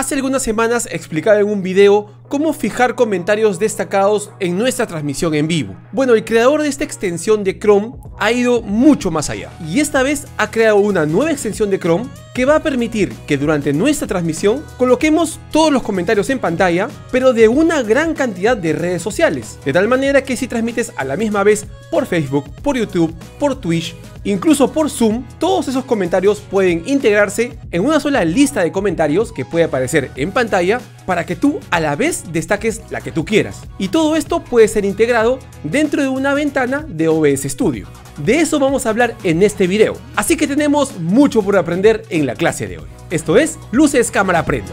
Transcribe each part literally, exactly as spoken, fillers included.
Hace algunas semanas explicaba en un video cómo fijar comentarios destacados en nuestra transmisión en vivo. Bueno, el creador de esta extensión de Chrome ha ido mucho más allá y esta vez ha creado una nueva extensión de Chrome que va a permitir que durante nuestra transmisión coloquemos todos los comentarios en pantalla, pero de una gran cantidad de redes sociales, de tal manera que si transmites a la misma vez por Facebook, por YouTube, por Twitch, incluso por Zoom, todos esos comentarios pueden integrarse en una sola lista de comentarios que puede aparecer en pantalla para que tú a la vez destaques la que tú quieras. Y todo esto puede ser integrado dentro de una ventana de O B S Studio. De eso vamos a hablar en este video, así que tenemos mucho por aprender en la clase de hoy. Esto es Luces Cámara Aprendo.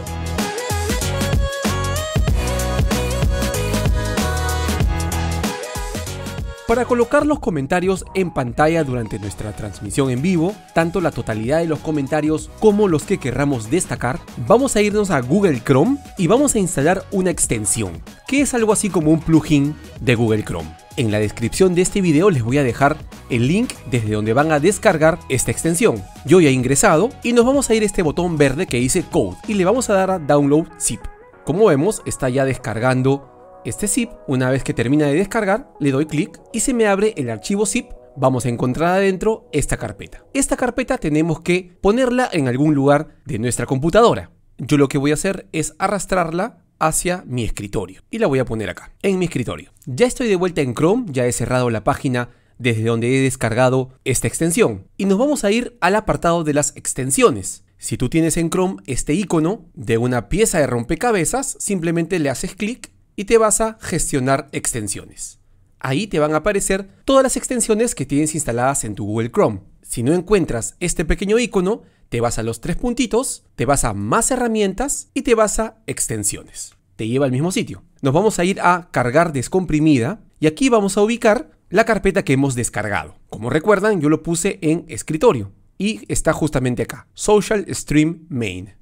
Para colocar los comentarios en pantalla durante nuestra transmisión en vivo, tanto la totalidad de los comentarios como los que querramos destacar, vamos a irnos a Google Chrome y vamos a instalar una extensión, que es algo así como un plugin de Google Chrome. En la descripción de este video les voy a dejar el link desde donde van a descargar esta extensión. Yo ya he ingresado y nos vamos a ir a este botón verde que dice Code y le vamos a dar a Download Zip. Como vemos, está ya descargando este zip. Una vez que termina de descargar, le doy clic y se me abre el archivo zip. Vamos a encontrar adentro esta carpeta. Esta carpeta tenemos que ponerla en algún lugar de nuestra computadora. Yo lo que voy a hacer es arrastrarla hacia mi escritorio y la voy a poner acá, en mi escritorio. Ya estoy de vuelta en Chrome, ya he cerrado la página desde donde he descargado esta extensión y nos vamos a ir al apartado de las extensiones. Si tú tienes en Chrome este icono de una pieza de rompecabezas, simplemente le haces clic y te vas a gestionar extensiones. Ahí te van a aparecer todas las extensiones que tienes instaladas en tu Google Chrome. Si no encuentras este pequeño icono, te vas a los tres puntitos, te vas a más herramientas y te vas a extensiones. Te lleva al mismo sitio. Nos vamos a ir a cargar descomprimida y aquí vamos a ubicar la carpeta que hemos descargado. Como recuerdan, yo lo puse en escritorio y está justamente acá, Social Stream Main.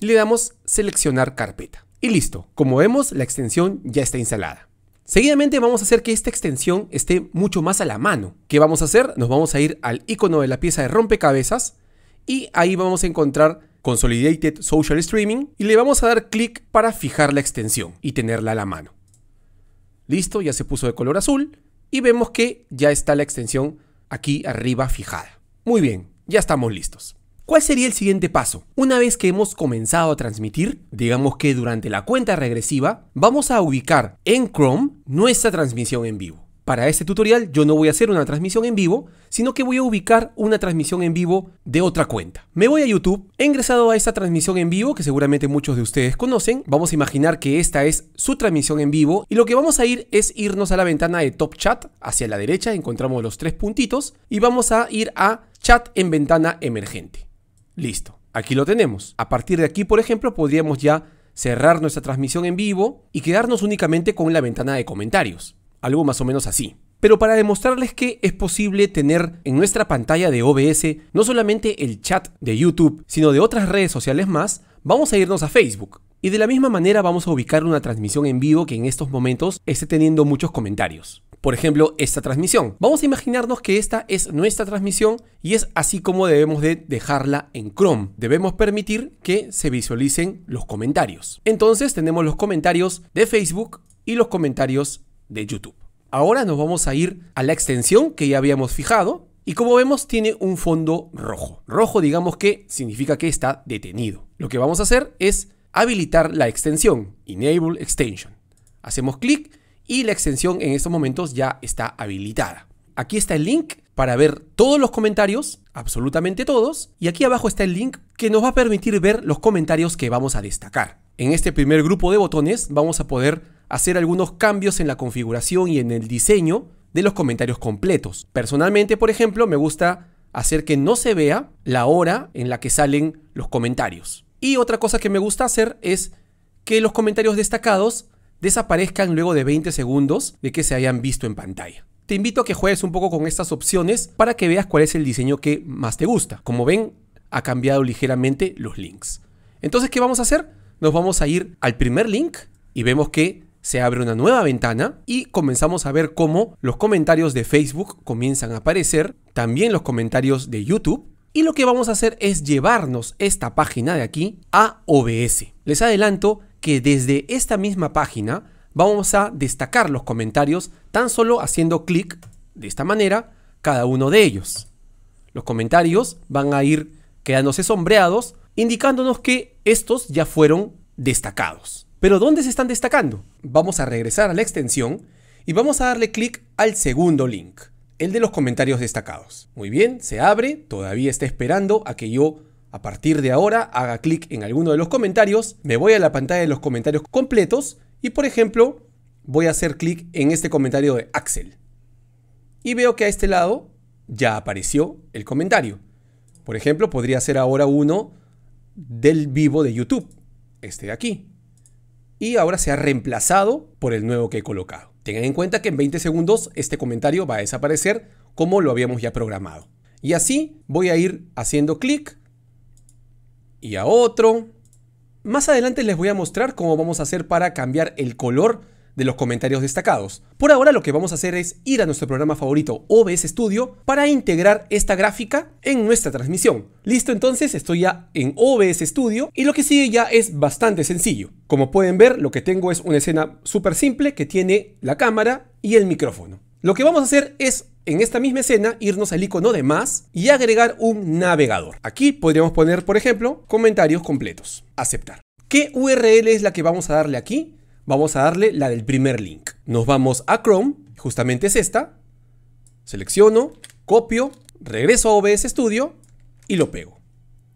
Le damos seleccionar carpeta. Y listo, como vemos la extensión ya está instalada. Seguidamente vamos a hacer que esta extensión esté mucho más a la mano. ¿Qué vamos a hacer? Nos vamos a ir al icono de la pieza de rompecabezas y ahí vamos a encontrar Consolidated Social Streaming y le vamos a dar clic para fijar la extensión y tenerla a la mano. Listo, ya se puso de color azul y vemos que ya está la extensión aquí arriba fijada. Muy bien, ya estamos listos. ¿Cuál sería el siguiente paso? Una vez que hemos comenzado a transmitir, digamos que durante la cuenta regresiva, vamos a ubicar en Chrome nuestra transmisión en vivo. Para este tutorial yo no voy a hacer una transmisión en vivo, sino que voy a ubicar una transmisión en vivo de otra cuenta. Me voy a YouTube, he ingresado a esta transmisión en vivo que seguramente muchos de ustedes conocen. Vamos a imaginar que esta es su transmisión en vivo y lo que vamos a ir es irnos a la ventana de Top Chat. Hacia la derecha encontramos los tres puntitos y vamos a ir a Chat en ventana emergente. Listo, aquí lo tenemos. A partir de aquí, por ejemplo, podríamos ya cerrar nuestra transmisión en vivo y quedarnos únicamente con la ventana de comentarios. Algo más o menos así. Pero para demostrarles que es posible tener en nuestra pantalla de O B S no solamente el chat de YouTube, sino de otras redes sociales más, vamos a irnos a Facebook. Y de la misma manera vamos a ubicar una transmisión en vivo que en estos momentos esté teniendo muchos comentarios. Por ejemplo, esta transmisión. Vamos a imaginarnos que esta es nuestra transmisión y es así como debemos de dejarla en Chrome. Debemos permitir que se visualicen los comentarios. Entonces tenemos los comentarios de Facebook y los comentarios de YouTube. Ahora nos vamos a ir a la extensión que ya habíamos fijado y como vemos tiene un fondo rojo. Rojo, digamos que significa que está detenido. Lo que vamos a hacer es habilitar la extensión, Enable Extension. Hacemos clic y la extensión en estos momentos ya está habilitada. Aquí está el link para ver todos los comentarios, absolutamente todos. Y aquí abajo está el link que nos va a permitir ver los comentarios que vamos a destacar. En este primer grupo de botones vamos a poder hacer algunos cambios en la configuración y en el diseño de los comentarios completos. Personalmente, por ejemplo, me gusta hacer que no se vea la hora en la que salen los comentarios. Y otra cosa que me gusta hacer es que los comentarios destacados desaparezcan luego de veinte segundos de que se hayan visto en pantalla. Te invito a que juegues un poco con estas opciones para que veas cuál es el diseño que más te gusta. Como ven, ha cambiado ligeramente los links. Entonces, ¿qué vamos a hacer? Nos vamos a ir al primer link y vemos que se abre una nueva ventana y comenzamos a ver cómo los comentarios de Facebook comienzan a aparecer, también los comentarios de YouTube Y lo que vamos a hacer es llevarnos esta página de aquí a O B S. Les adelanto que desde esta misma página vamos a destacar los comentarios tan solo haciendo clic de esta manera cada uno de ellos. Los comentarios van a ir quedándose sombreados, indicándonos que estos ya fueron destacados. Pero ¿dónde se están destacando? Vamos a regresar a la extensión y vamos a darle clic al segundo link, el de los comentarios destacados. Muy bien, se abre, todavía está esperando a que yo a partir de ahora haga clic en alguno de los comentarios. Me voy a la pantalla de los comentarios completos y por ejemplo voy a hacer clic en este comentario de Axel. Y veo que a este lado ya apareció el comentario. Por ejemplo, podría hacer ahora uno del vivo de YouTube, este de aquí. Y ahora se ha reemplazado por el nuevo que he colocado. Tengan en cuenta que en veinte segundos este comentario va a desaparecer como lo habíamos ya programado. Y así voy a ir haciendo clic y a otro. Más adelante les voy a mostrar cómo vamos a hacer para cambiar el color de los comentarios destacados. Por ahora lo que vamos a hacer es ir a nuestro programa favorito O B S Studio para integrar esta gráfica en nuestra transmisión. Listo, entonces estoy ya en O B S Studio y lo que sigue ya es bastante sencillo. Como pueden ver, lo que tengo es una escena súper simple que tiene la cámara y el micrófono. Lo que vamos a hacer es, en esta misma escena, irnos al icono de más y agregar un navegador. Aquí podríamos poner, por ejemplo, comentarios completos. Aceptar. ¿Qué U R L es la que vamos a darle aquí? Vamos a darle la del primer link. Nos vamos a Chrome, justamente es esta. Selecciono, copio, regreso a O B S Studio y lo pego.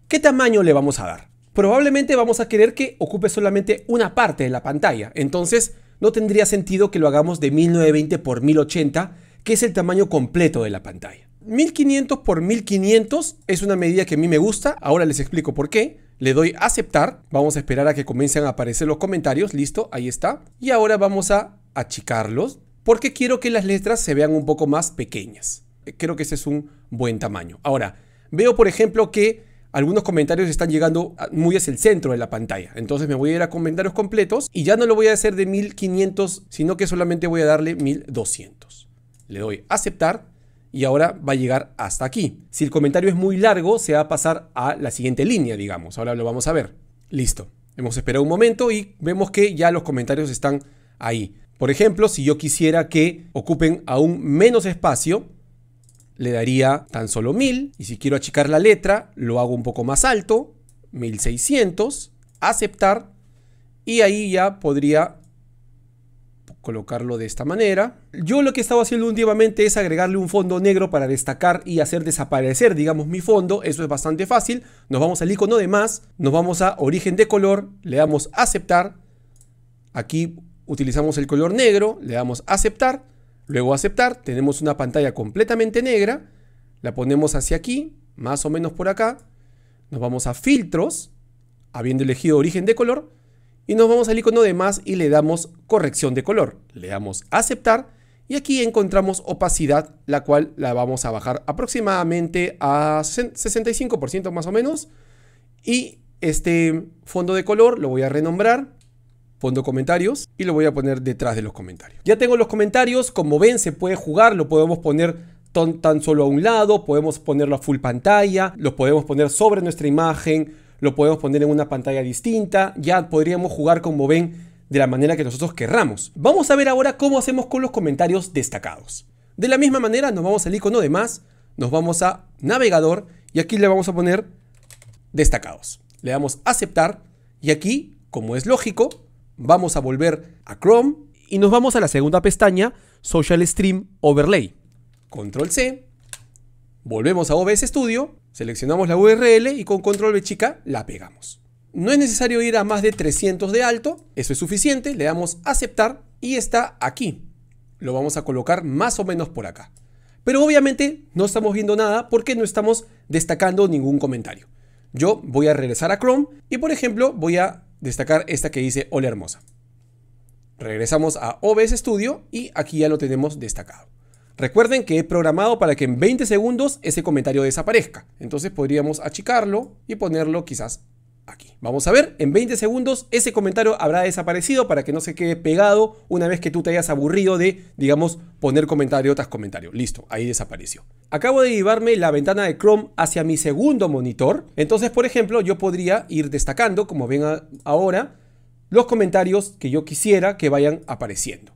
¿Qué tamaño le vamos a dar? Probablemente vamos a querer que ocupe solamente una parte de la pantalla. Entonces no tendría sentido que lo hagamos de mil novecientos veinte por mil ochenta, que es el tamaño completo de la pantalla. mil quinientos por mil quinientos es una medida que a mí me gusta. Ahora les explico por qué. Le doy a aceptar, vamos a esperar a que comiencen a aparecer los comentarios, listo, ahí está. Y ahora vamos a achicarlos porque quiero que las letras se vean un poco más pequeñas. Creo que ese es un buen tamaño. Ahora, veo por ejemplo que algunos comentarios están llegando muy hacia el centro de la pantalla. Entonces me voy a ir a comentarios completos y ya no lo voy a hacer de mil quinientos, sino que solamente voy a darle mil doscientos. Le doy a aceptar. Y ahora va a llegar hasta aquí. Si el comentario es muy largo, se va a pasar a la siguiente línea, digamos. Ahora lo vamos a ver. Listo. Hemos esperado un momento y vemos que ya los comentarios están ahí. Por ejemplo, si yo quisiera que ocupen aún menos espacio, le daría tan solo mil. Y si quiero achicar la letra, lo hago un poco más alto. mil seiscientos. Aceptar. Y ahí ya podría colocarlo de esta manera. Yo lo que he estado haciendo últimamente es agregarle un fondo negro para destacar y hacer desaparecer, digamos, mi fondo. Eso es bastante fácil. Nos vamos al icono de más, nos vamos a origen de color, le damos aceptar. Aquí utilizamos el color negro, le damos aceptar, luego aceptar. Tenemos una pantalla completamente negra, la ponemos hacia aquí, más o menos por acá. Nos vamos a filtros, habiendo elegido origen de color. Y nos vamos al icono de más y le damos corrección de color. Le damos aceptar y aquí encontramos opacidad, la cual la vamos a bajar aproximadamente a sesenta y cinco por ciento más o menos. Y este fondo de color lo voy a renombrar, fondo comentarios, y lo voy a poner detrás de los comentarios. Ya tengo los comentarios, como ven se puede jugar, lo podemos poner tan, tan solo a un lado, podemos ponerlo a full pantalla, lo podemos poner sobre nuestra imagen, lo podemos poner en una pantalla distinta. Ya podríamos jugar, como ven, de la manera que nosotros querramos. Vamos a ver ahora cómo hacemos con los comentarios destacados. De la misma manera nos vamos al icono de más, nos vamos a navegador y aquí le vamos a poner destacados. Le damos aceptar y aquí, como es lógico, vamos a volver a Chrome y nos vamos a la segunda pestaña, Social Stream Overlay. Control C, volvemos a O B S Studio. Seleccionamos la U R L y con control B chica la pegamos. No es necesario ir a más de trescientos de alto, eso es suficiente. Le damos aceptar y está aquí. Lo vamos a colocar más o menos por acá. Pero obviamente no estamos viendo nada porque no estamos destacando ningún comentario. Yo voy a regresar a Chrome y por ejemplo voy a destacar esta que dice "Hola hermosa". Regresamos a O B S Studio y aquí ya lo tenemos destacado. Recuerden que he programado para que en veinte segundos ese comentario desaparezca. Entonces podríamos achicarlo y ponerlo quizás aquí. Vamos a ver, en veinte segundos ese comentario habrá desaparecido para que no se quede pegado una vez que tú te hayas aburrido de, digamos, poner comentario tras comentario. Listo, ahí desapareció. Acabo de llevarme la ventana de Chrome hacia mi segundo monitor. Entonces, por ejemplo, yo podría ir destacando, como ven ahora, los comentarios que yo quisiera que vayan apareciendo.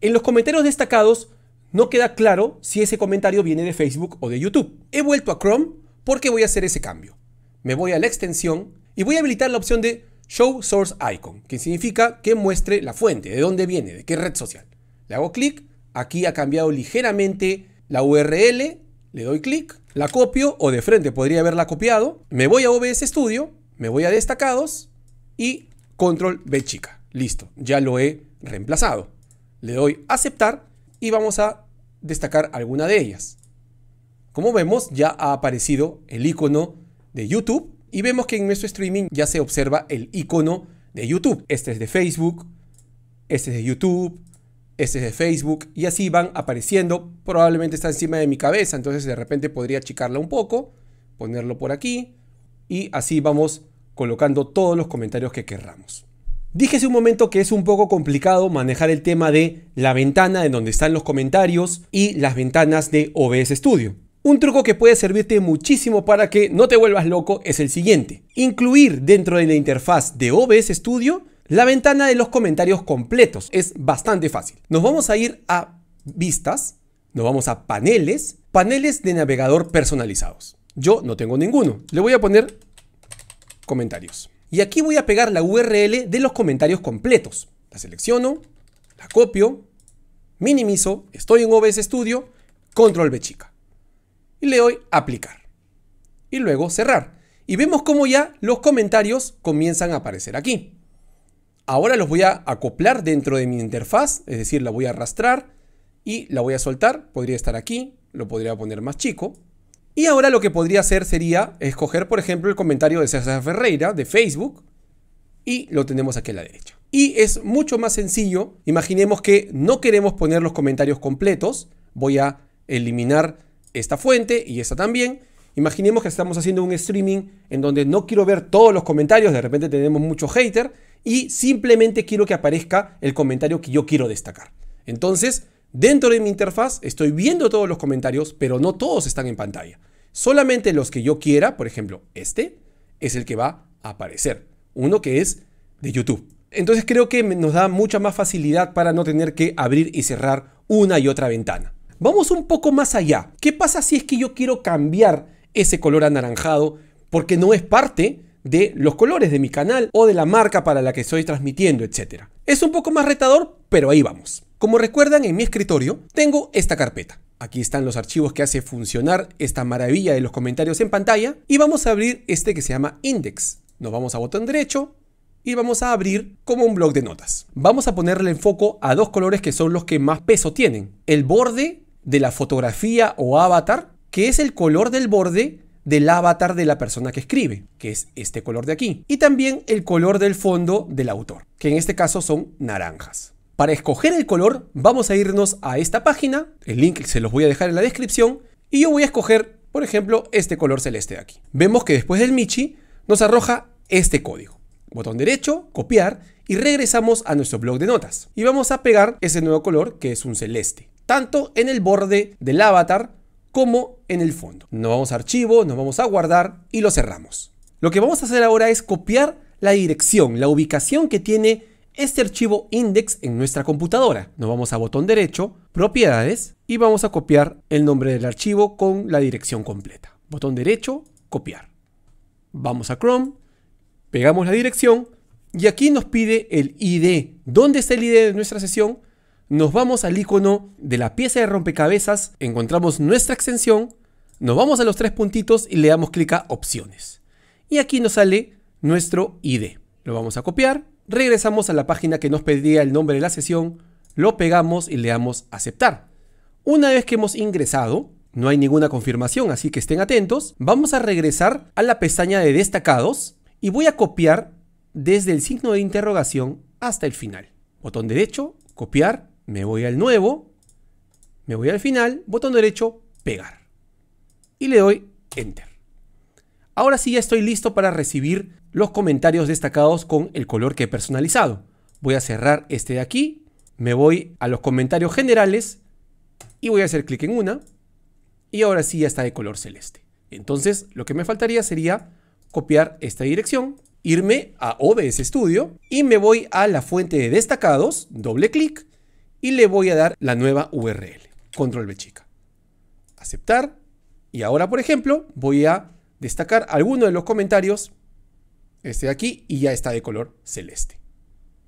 En los comentarios destacados no queda claro si ese comentario viene de Facebook o de YouTube. He vuelto a Chrome porque voy a hacer ese cambio. Me voy a la extensión y voy a habilitar la opción de Show Source Icon, que significa que muestre la fuente, de dónde viene, de qué red social. Le hago clic, aquí ha cambiado ligeramente la U R L, le doy clic, la copio o de frente podría haberla copiado. Me voy a O B S Studio, me voy a destacados y Control B chica. Listo, ya lo he reemplazado. Le doy aceptar y vamos a destacar alguna de ellas. Como vemos, ya ha aparecido el icono de YouTube. Y vemos que en nuestro streaming ya se observa el icono de YouTube. Este es de Facebook, este es de YouTube, este es de Facebook. Y así van apareciendo. Probablemente está encima de mi cabeza, entonces de repente podría achicarla un poco, ponerlo por aquí. Y así vamos colocando todos los comentarios que querramos. Dije hace un momento que es un poco complicado manejar el tema de la ventana en donde están los comentarios y las ventanas de O B S Studio. Un truco que puede servirte muchísimo para que no te vuelvas loco es el siguiente. Incluir dentro de la interfaz de O B S Studio la ventana de los comentarios completos. Es bastante fácil. Nos vamos a ir a vistas, nos vamos a paneles, paneles de navegador personalizados. Yo no tengo ninguno. Le voy a poner comentarios. Y aquí voy a pegar la U R L de los comentarios completos. La selecciono, la copio, minimizo, estoy en O B S Studio, Control B chica. Y le doy aplicar. Y luego cerrar. Y vemos cómo ya los comentarios comienzan a aparecer aquí. Ahora los voy a acoplar dentro de mi interfaz. Es decir, la voy a arrastrar y la voy a soltar. Podría estar aquí. Lo podría poner más chico. Y ahora lo que podría hacer sería escoger, por ejemplo, el comentario de César Ferreira de Facebook. Y lo tenemos aquí a la derecha. Y es mucho más sencillo. Imaginemos que no queremos poner los comentarios completos. Voy a eliminar esta fuente y esta también. Imaginemos que estamos haciendo un streaming en donde no quiero ver todos los comentarios, de repente tenemos mucho hater y simplemente quiero que aparezca el comentario que yo quiero destacar. Entonces, dentro de mi interfaz estoy viendo todos los comentarios, pero no todos están en pantalla. Solamente los que yo quiera, por ejemplo, este es el que va a aparecer, uno que es de YouTube. Entonces creo que nos da mucha más facilidad para no tener que abrir y cerrar una y otra ventana. Vamos un poco más allá. ¿Qué pasa si es que yo quiero cambiar ese color anaranjado porque no es parte de los colores de mi canal o de la marca para la que estoy transmitiendo, etcétera? Es un poco más retador, pero ahí vamos. Como recuerdan, en mi escritorio tengo esta carpeta. Aquí están los archivos que hace funcionar esta maravilla de los comentarios en pantalla. Y vamos a abrir este que se llama Index. Nos vamos a botón derecho y vamos a abrir como un bloc de notas. Vamos a ponerle el foco a dos colores que son los que más peso tienen. El borde de la fotografía o avatar, que es el color del borde del avatar de la persona que escribe, que es este color de aquí. Y también el color del fondo del autor, que en este caso son naranjas. Para escoger el color, vamos a irnos a esta página. El link se los voy a dejar en la descripción. Y yo voy a escoger, por ejemplo, este color celeste de aquí. Vemos que después del Michi nos arroja este código. Botón derecho, copiar, y regresamos a nuestro bloc de notas. Y vamos a pegar ese nuevo color, que es un celeste, tanto en el borde del avatar como en el fondo. Nos vamos a archivo, nos vamos a guardar y lo cerramos. Lo que vamos a hacer ahora es copiar la dirección, la ubicación que tiene este archivo index en nuestra computadora. Nos vamos a botón derecho, propiedades, y vamos a copiar el nombre del archivo con la dirección completa. Botón derecho, copiar. Vamos a Chrome, pegamos la dirección y aquí nos pide el I D. ¿Dónde está el I D de nuestra sesión? Nos vamos al icono de la pieza de rompecabezas, encontramos nuestra extensión, nos vamos a los tres puntitos y le damos clic a opciones. Y aquí nos sale nuestro I D. Lo vamos a copiar, regresamos a la página que nos pedía el nombre de la sesión, lo pegamos y le damos aceptar. Una vez que hemos ingresado, no hay ninguna confirmación, así que estén atentos, vamos a regresar a la pestaña de destacados y voy a copiar desde el signo de interrogación hasta el final. Botón derecho, copiar. Me voy al nuevo, me voy al final, botón derecho, pegar. Y le doy Enter. Ahora sí ya estoy listo para recibir los comentarios destacados con el color que he personalizado. Voy a cerrar este de aquí, me voy a los comentarios generales y voy a hacer clic en una. Y ahora sí ya está de color celeste. Entonces lo que me faltaría sería copiar esta dirección, irme a O B S Studio y me voy a la fuente de destacados, doble clic y le voy a dar la nueva U R L. Control B chica. Aceptar. Y ahora, por ejemplo, voy a destacar alguno de los comentarios, este de aquí, y ya está de color celeste.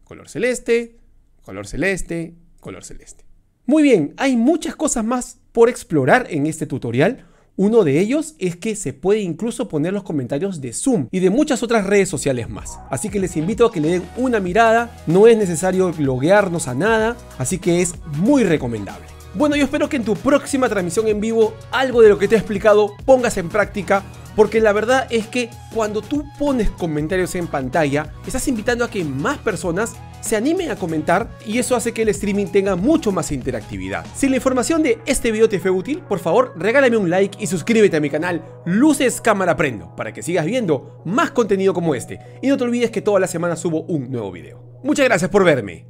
Color celeste, color celeste, color celeste. Muy bien, hay muchas cosas más por explorar en este tutorial. Uno de ellos es que se puede incluso poner los comentarios de Zoom y de muchas otras redes sociales más. Así que les invito a que le den una mirada, no es necesario loguearnos a nada, así que es muy recomendable. Bueno, yo espero que en tu próxima transmisión en vivo, algo de lo que te he explicado pongas en práctica, porque la verdad es que cuando tú pones comentarios en pantalla, estás invitando a que más personas se animen a comentar y eso hace que el streaming tenga mucho más interactividad. Si la información de este video te fue útil, por favor regálame un like y suscríbete a mi canal Luces Cámara Aprendo para que sigas viendo más contenido como este. Y no te olvides que todas las semanas subo un nuevo video. Muchas gracias por verme.